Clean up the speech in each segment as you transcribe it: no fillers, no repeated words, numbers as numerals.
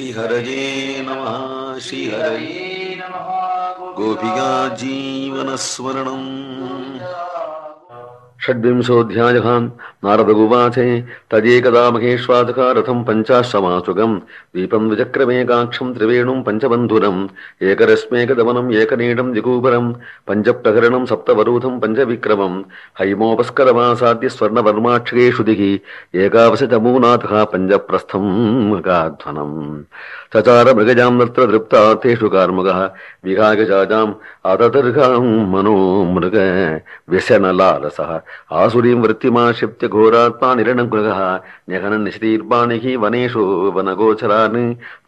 श्रीहरये नमः श्रीहरये नमः गोपिका जीवनस्मरणम्। षड्विंशोऽध्यायः। नारदोवाच तदेकदा महेश्वासः रथं पञ्चाश्रमासुगं दीपं विचक्रमेकाक्षं त्रिवेणुं पञ्चबन्धुरम् एकरश्मेकदमनम् एकनीडं दिगूपरं पञ्चप्रहरणं सप्तवरूथं पञ्चविक्रमं हैमोपस्करमासाद्य स्वर्णवर्माक्षकेषुधिः एकावशचमूनाथः पञ्चप्रस्थं गाध्वनम्। सचार मृगजां नत्र दृप्ता तेषु कार्मुकः विघागजाजाम् अददर्घां मनो मृग व्यसनलालसः आसुरीं वृत्तिमाश्रित्य घोरात्मा निरणग्रगः न्यहनन् निशितीर्पाणिः वनेषु वनगोचरान्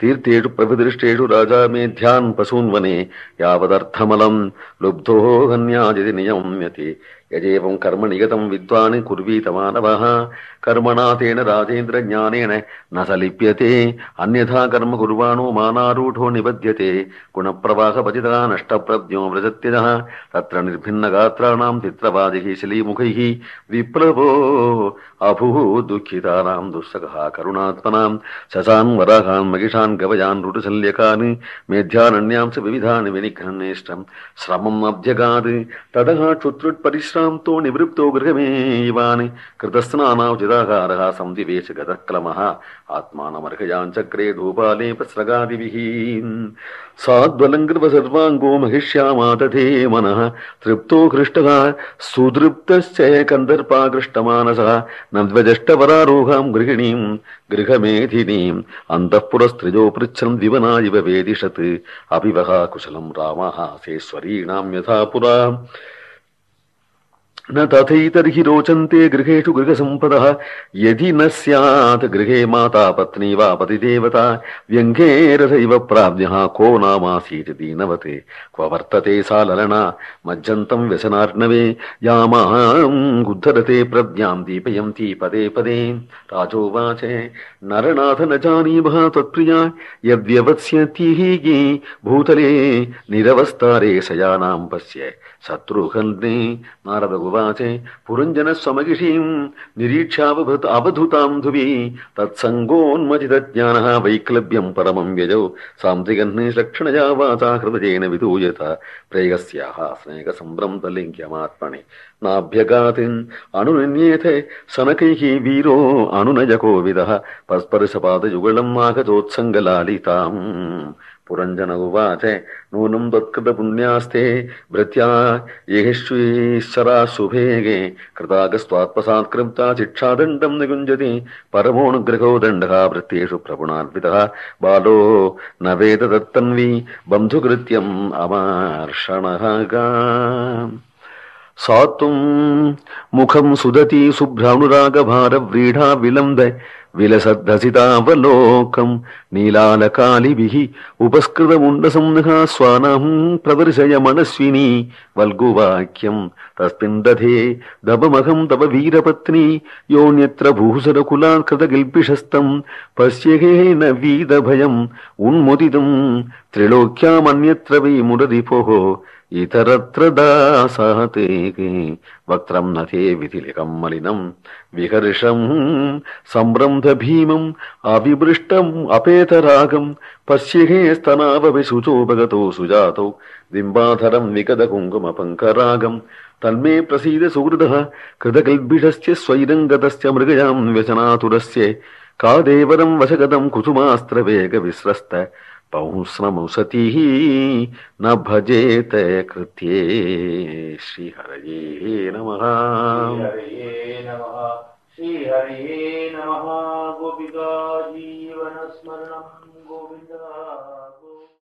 तीर्थेषु प्रभिदृष्टेषु राजा मेध्यान् पशून् वने यावदर्थमलं लुब्धो हन्यादिति नियम्यति यजेवं कर्म निगतं विद्वान् कुर्वीत मानवः कर्मणा तेन राजेन्द्र ज्ञानेन न स लिप्यते अन्यथा कर्म कुर्वाणो मानारूढो निबध्यते गुणप्रवाहपतितः नष्टप्रज्ञो व्रजत्यजः तत्र निर्भिन्नगात्राणां चित्रवादिः शिलीमुखैः विप्लवो अभूत् दुःखितानां दुःसखः करुणात्मनां शशान् वराहान् मगिषान् गवयान् रुटुशल्यकान् मेध्यानन्यांस विविधान् विनिघ्ननेष्टं श्रमम् अभ्यगात् ततः क्षुत्रुत्परिश्रमः तो निवृत्तो गृहमेवान् कृतस्नानावचिदाहारः संविवेश गतक्लमः आत्मानमर्घयाञ्चक्रे धूपालेपस्रगादिभिः साद्वलङ्कृव सर्वाङ्गो महिष्यामादधे मनः तृप्तो हृष्टः सुदृप्तश्च कन्दर्पाकृष्टमानसः नद्वजष्टवरारोहां गृहिणीं गृहमेधिनीम् अन्तःपुरस्त्रिजो पृच्छन् विवना इव वेदिषत् अभिवः कुशलं रामः सेश्वरीणां यथा पुरा न तथैतर्हि रोचन्ते गृहेषु गृहसम्पदः यदि न स्यात् गृहे माता पत्नी वा पतिदेवता व्यङ्घेरथैव प्राप्यः को नामासीत् दीनवत् क्व वर्तते सा ललना मज्जन्तं व्यसनार्णवे यामां उद्धरते प्रज्ञां दीपयन्ति पदे पदे। राजोवाच नरनाथ न जानीमः त्वत्प्रिया यद्व्यवत्स्यति हि भूतले निरवस्तारे शयानां पश्य शत्रुहन्ते। नारद उवाच पुरञ्जनः समगिषीं निरीक्षावभूत अवधूतां धुवि तत्सङ्गोन्मजितज्ञानः वैक्लव्यं परमं व्यजौ सान्त्विकन्निलक्षणया वाचा हृदयेन विधूयत प्रेयस्याः स्नेहसम्भ्रमतलिङ्ग्यमात्मनि नाभ्यगातिन् अनुनिन्येत सनकैः वीरो अनुनयकोविदः परस्परसपादयुगलं माघचोत्सङ्गलालिताम्। पुरञ्जन उवाच नूनं त्वत्कृतपुण्यास्ते भृत्या येष्वेश्वरा सुभेगे कृतागस्त्वात्मसात्कृप्ता शिक्षादण्डं निगुञ्जति परमोऽनुग्रहो दण्डः वृत्तेषु प्रगुणान्वितः बालो न वेद तत्तन्वी बन्धुकृत्यम् अमार्षणः सात्वं मुखं सुदति शुभ्रानुरागभारव्रीढा विलम्ब विलसद्धसितावलोकं नीलालकालिभिः उपस्कृतमुण्डसंनः स्वानां प्रदर्शय मनस्विनी वल्गुवाक्यं तस्मिन् दधे दभमहं तव वीरपत्नी योऽन्यत्र भूषरकुलात् कृतकिल्पिषस्तं पश्येन वीदभयम् उन्मुदितं त्रिलोक्यामन्यत्र वै मुररिपोः इतरत्र दासहते वक्त्रं नथे विधिलिकं मलिनं विहर्षं सम्रंध भीमं अविवृष्टम् अपेतरागं पश्ये स्तनावभिशुचोपगतो सुजातौ बिम्बाधरं विकदकुङ्कुमपङ्करागं तन्मे प्रसीद सुहृदः कृतकल्बिषस्य स्वैरङ्गतस्य मृगयां व्यसनातुरस्य का देवरं वशगतं कुसुमास्त्रवेगविस्रस्त पौंस्रमौसती न भजेत कृत्ये श्रीहरये नमः श्रीहरये नमः गोपिका जीवनस्मरणम् गोविन्द।